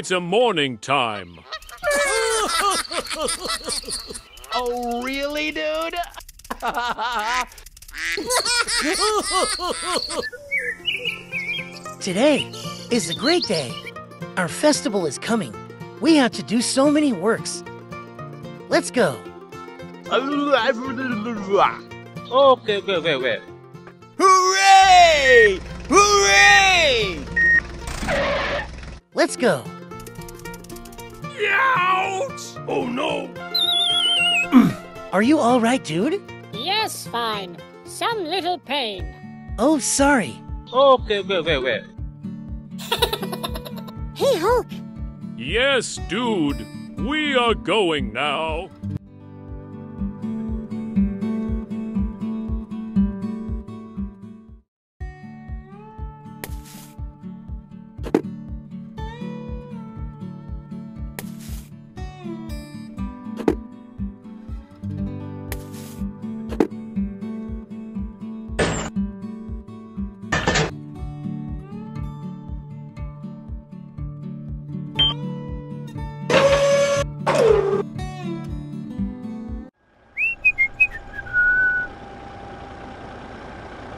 It's a morning time. Oh, really, dude? Today is a great day. Our festival is coming. We have to do so many works. Let's go. Okay. Hooray! Hooray! Let's go. Ouch! Oh no! Are you all right, dude? Yes, fine. Some little pain. Oh, sorry. Okay. Hey, Hulk. Yes, dude. We are going now.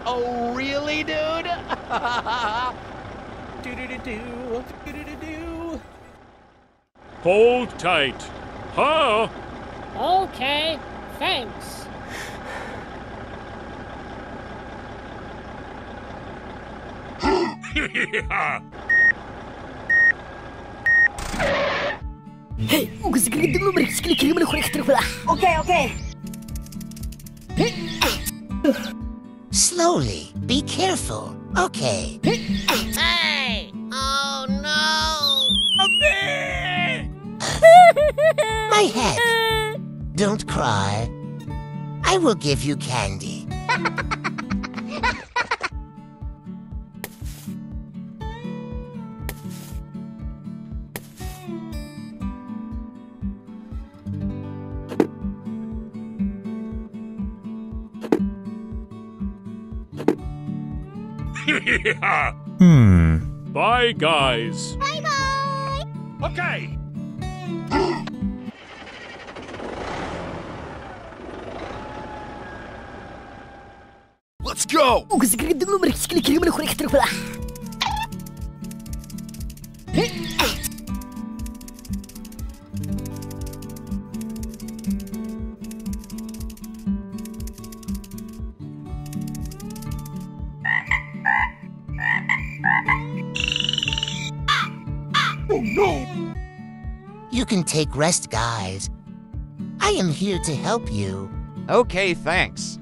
Oh, really, dude? Hold tight. Huh? Okay, thanks. Hey, okay. Slowly. Be careful. Okay. Hey! Oh, no! My head. Don't cry. I will give you candy. Bye, guys. Bye. Okay. Let's go. You can take rest, guys. I am here to help you. Okay, thanks.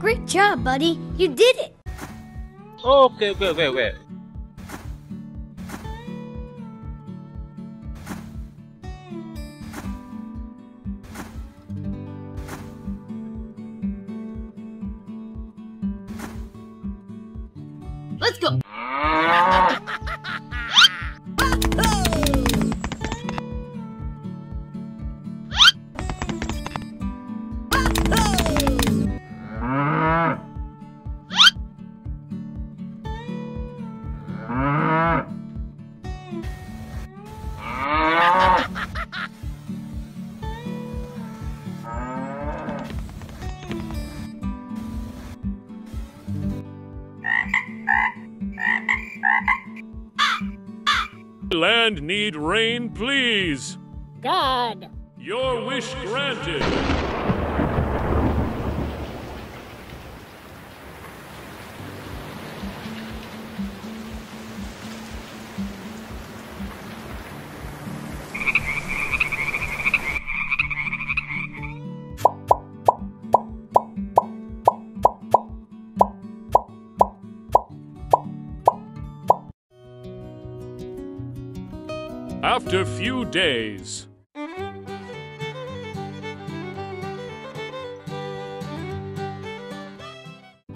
Great job, buddy. You did it. Okay. Let's go. Land need rain, please. God. Your wish granted. After few days.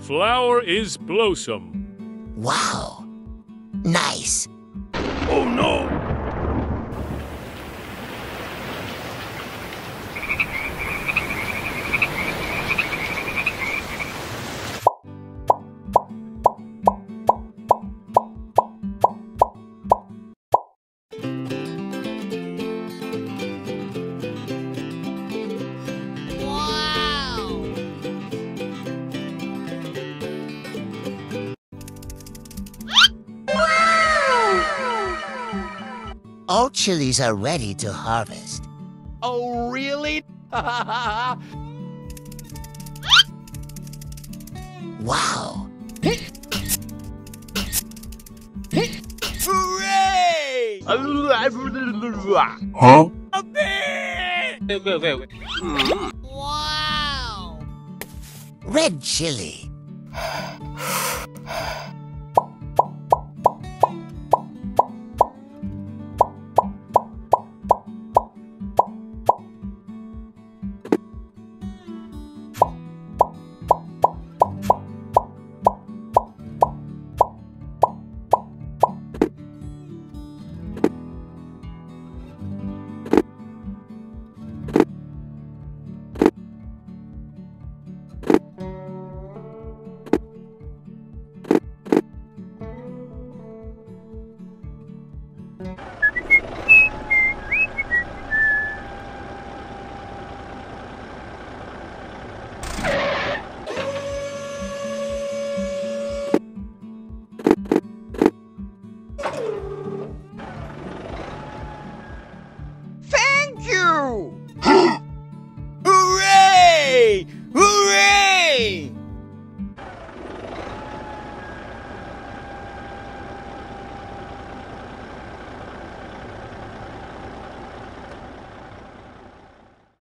Flower is blossom. Wow. Nice. Oh no. All chilies are ready to harvest. Oh, really? Wow. Hooray! Huh? Wow. Red chili.